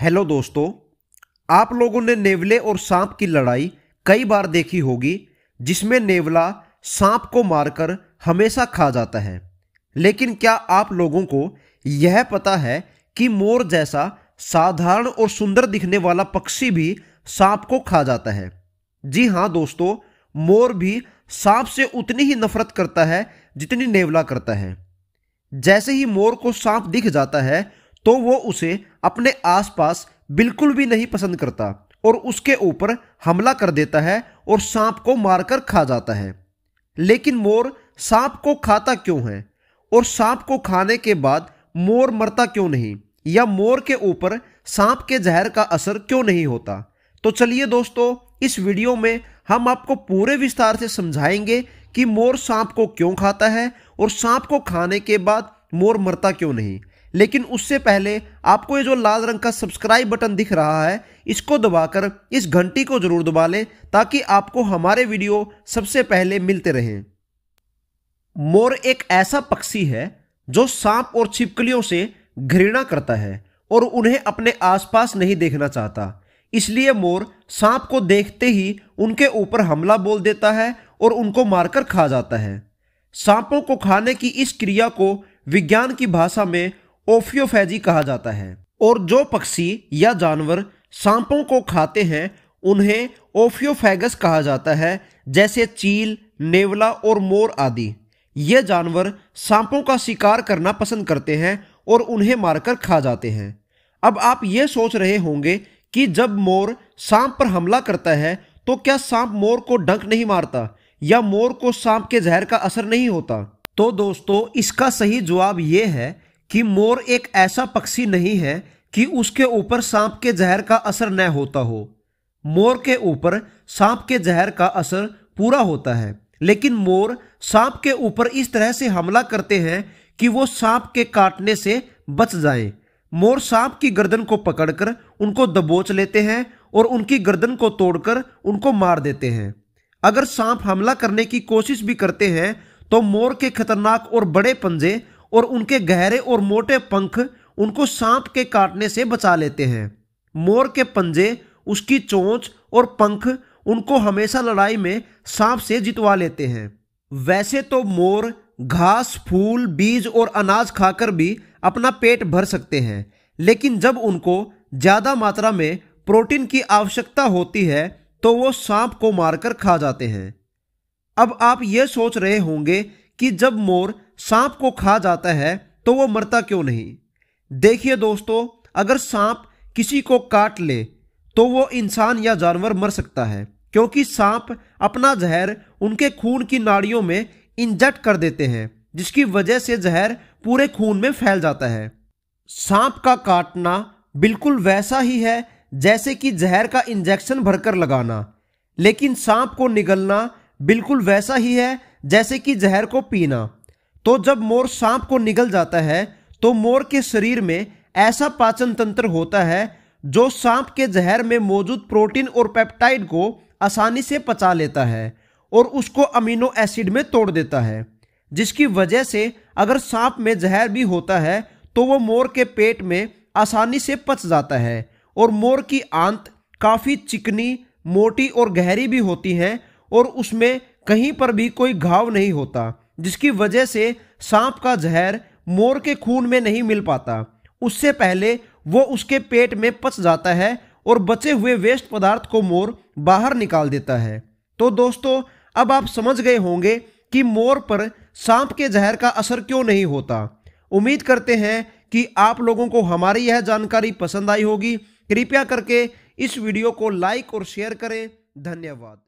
Hello दोस्तों, आप लोगों ने नेवले और सांप की लड़ाई कई बार देखी होगी जिसमें नेवला सांप को मारकर हमेशा खा जाता है। लेकिन क्या आप लोगों को यह पता है कि मोर जैसा साधारण और सुंदर दिखने वाला पक्षी भी सांप को खा जाता है? जी हाँ दोस्तों, मोर भी सांप से उतनी ही नफरत करता है जितनी नेवला करता है। जैसे ही मोर को सांप दिख जाता है तो वो उसे अपने आसपास बिल्कुल भी नहीं पसंद करता और उसके ऊपर हमला कर देता है और सांप को मारकर खा जाता है। लेकिन मोर सांप को खाता क्यों है और सांप को खाने के बाद मोर मरता क्यों नहीं या मोर के ऊपर सांप के जहर का असर क्यों नहीं होता? तो चलिए दोस्तों, इस वीडियो में हम आपको पूरे विस्तार से समझाएंगे कि मोर सांप को क्यों खाता है और सांप को खाने के बाद मोर मरता क्यों नहीं। लेकिन उससे पहले आपको ये जो लाल रंग का सब्सक्राइब बटन दिख रहा है, इसको दबाकर इस घंटी को जरूर दबा लें ताकि आपको हमारे वीडियो सबसे पहले मिलते रहें। मोर एक ऐसा पक्षी है जो सांप और छिपकलियों से घृणा करता है और उन्हें अपने आसपास नहीं देखना चाहता। इसलिए मोर सांप को देखते ही उनके ऊपर हमला बोल देता है और उनको मारकर खा जाता है। सांपों को खाने की इस क्रिया को विज्ञान की भाषा में ओफियोफेजी कहा जाता है और जो पक्षी या जानवर सांपों को खाते हैं उन्हें ओफियोफेगस कहा जाता है, जैसे चील, नेवला और मोर आदि। ये जानवर सांपों का शिकार करना पसंद करते हैं और उन्हें मारकर खा जाते हैं। अब आप ये सोच रहे होंगे कि जब मोर सांप पर हमला करता है तो क्या सांप मोर को डंक नहीं मारता या मोर को सांप के जहर का असर नहीं होता? तो दोस्तों, इसका सही जवाब ये है कि मोर एक ऐसा पक्षी नहीं है कि उसके ऊपर सांप के जहर का असर न होता हो। मोर के ऊपर सांप के जहर का असर पूरा होता है, लेकिन मोर सांप के ऊपर इस तरह से हमला करते हैं कि वो सांप के काटने से बच जाए। मोर सांप की गर्दन को पकड़कर उनको दबोच लेते हैं और उनकी गर्दन को तोड़कर उनको मार देते हैं। अगर सांप हमला करने की कोशिश भी करते हैं तो मोर के खतरनाक और बड़े पंजे और उनके गहरे और मोटे पंख उनको सांप के काटने से बचा लेते हैं। मोर के पंजे, उसकी चोंच और पंख उनको हमेशा लड़ाई में सांप से जितवा लेते हैं। वैसे तो मोर घास, फूल, बीज और अनाज खाकर भी अपना पेट भर सकते हैं, लेकिन जब उनको ज़्यादा मात्रा में प्रोटीन की आवश्यकता होती है तो वो सांप को मारकर खा जाते हैं। अब आप ये सोच रहे होंगे कि जब मोर सांप को खा जाता है तो वो मरता क्यों नहीं। देखिए दोस्तों, अगर सांप किसी को काट ले तो वो इंसान या जानवर मर सकता है, क्योंकि सांप अपना जहर उनके खून की नाड़ियों में इंजेक्ट कर देते हैं, जिसकी वजह से जहर पूरे खून में फैल जाता है। सांप का काटना बिल्कुल वैसा ही है जैसे कि जहर का इंजेक्शन भरकर लगाना, लेकिन सांप को निगलना बिल्कुल वैसा ही है जैसे कि जहर को पीना। तो जब मोर सांप को निगल जाता है तो मोर के शरीर में ऐसा पाचन तंत्र होता है जो सांप के जहर में मौजूद प्रोटीन और पेप्टाइड को आसानी से पचा लेता है और उसको अमीनो एसिड में तोड़ देता है, जिसकी वजह से अगर सांप में जहर भी होता है तो वो मोर के पेट में आसानी से पच जाता है। और मोर की आंत काफ़ी चिकनी, मोटी और गहरी भी होती हैं और उसमें कहीं पर भी कोई घाव नहीं होता, जिसकी वजह से सांप का जहर मोर के खून में नहीं मिल पाता। उससे पहले वो उसके पेट में पच जाता है और बचे हुए वेस्ट पदार्थ को मोर बाहर निकाल देता है। तो दोस्तों, अब आप समझ गए होंगे कि मोर पर सांप के जहर का असर क्यों नहीं होता। उम्मीद करते हैं कि आप लोगों को हमारी यह जानकारी पसंद आई होगी। कृपया करके इस वीडियो को लाइक और शेयर करें। धन्यवाद।